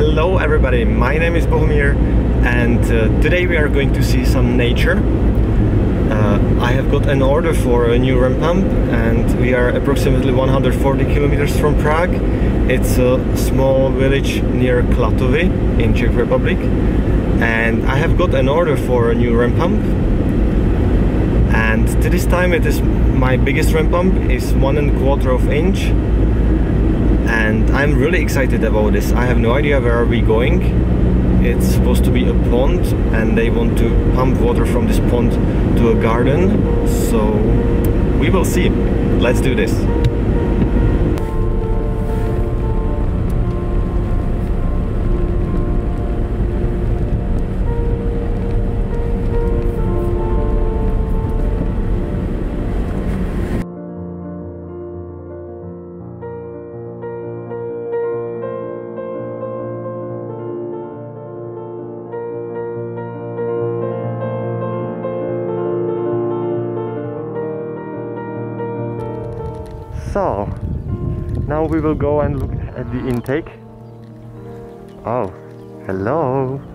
Hello everybody, my name is Bohumir and today we are going to see some nature. I have got an order for a new RAM pump and we are approximately 140 kilometers from Prague. It's a small village near Klatovy in Czech Republic, and I have got an order for a new RAM pump, and to this time it is my biggest RAM pump is 1 1/4 inch. And I'm really excited about this. I have no idea where are we going. It's supposed to be a pond and they want to pump water from this pond to a garden. So we will see. Let's do this. So, now we will go and look at the intake. Oh, hello!